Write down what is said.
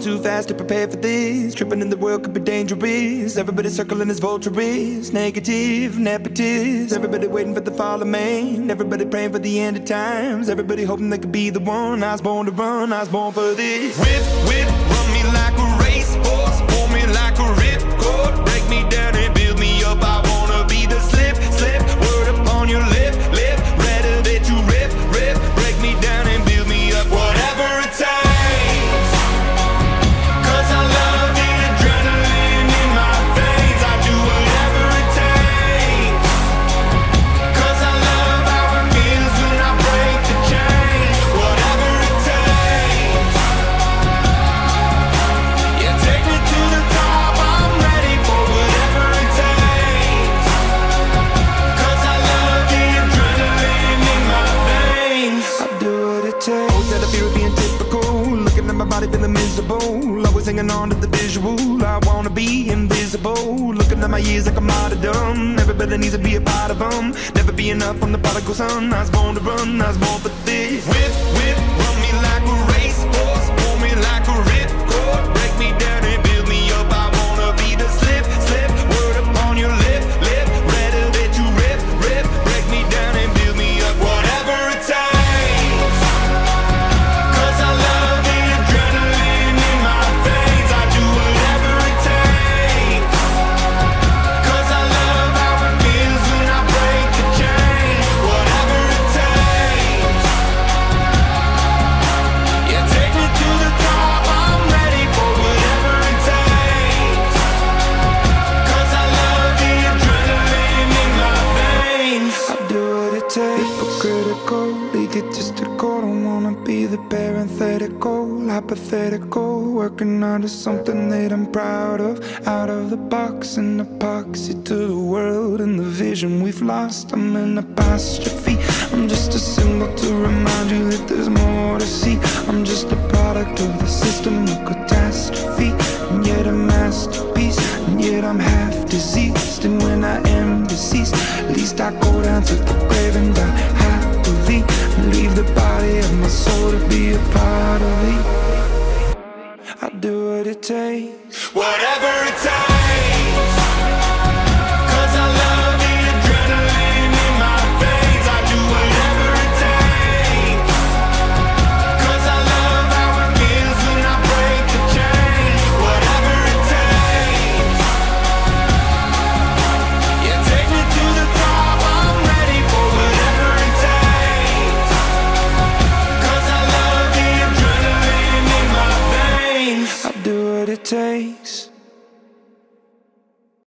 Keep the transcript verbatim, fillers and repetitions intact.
going too fast to prepare for this. Tripping in the world could be dangerous. Everybody circling as vultures. Negative, nepotist. Everybody waiting for the fall of man. Everybody praying for the end of times. Everybody hoping they could be the one. I was born to run, I was born for this. Whip, whip, run me like a race horse. Pull me like a ripcord. Break me down and build me up. I wanna be the slip, slip. Word upon your lip, lip. Rather that you rip, rip. Break me down and build me up. Whatever it takes. Feeling miserable, always hanging on to the visual. I wanna be invisible. Looking at my years like I'm out of dumb. Everybody needs to be a part of them. Never be enough from the prodigal son. I was born to run, I was born for this. Whip, whip, run me like a race horse. Pull me like a ripcord. Break me down and build me up. I wanna be the slip, slip. Word upon your lip, lip. Rather that you rip, rip. Break me down and build me up. Whatever it takes. Egotistical, don't wanna be the parenthetical, hypothetical, working out of something that I'm proud of. Out of the box, an epoxy to the world and the vision we've lost. I'm an apostrophe, I'm just a symbol to remind you that there's more to see. I'm just a product of the system of catastrophe, and yet a masterpiece, and yet I'm half diseased. And when I am deceased, at least I go down to the grave and die happily. Leave the body of my soul to be a part of me. I do what it takes. Whatever it takes. Cause I love the adrenaline in my veins. I do whatever it takes. Cause I love how it feels when I break the chains. Whatever it takes. Yeah, take me to the top. I'm ready for whatever it takes. It takes